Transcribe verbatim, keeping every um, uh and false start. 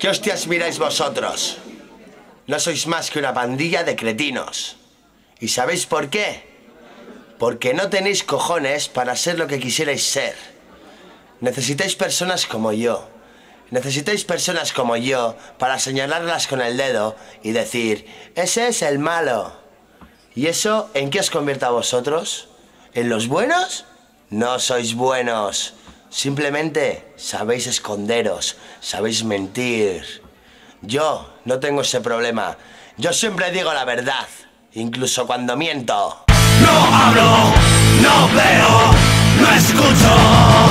¿Qué hostias miráis vosotros? No sois más que una pandilla de cretinos. ¿Y sabéis por qué? Porque no tenéis cojones para ser lo que quisierais ser. Necesitáis personas como yo. Necesitáis personas como yo para señalarlas con el dedo y decir, ese es el malo. ¿Y eso en qué os convierte a vosotros? ¿En los buenos? No sois buenos. Simplemente sabéis esconderos, sabéis mentir. Yo no tengo ese problema. Yo siempre digo la verdad, incluso cuando miento. No hablo, no veo, no escucho.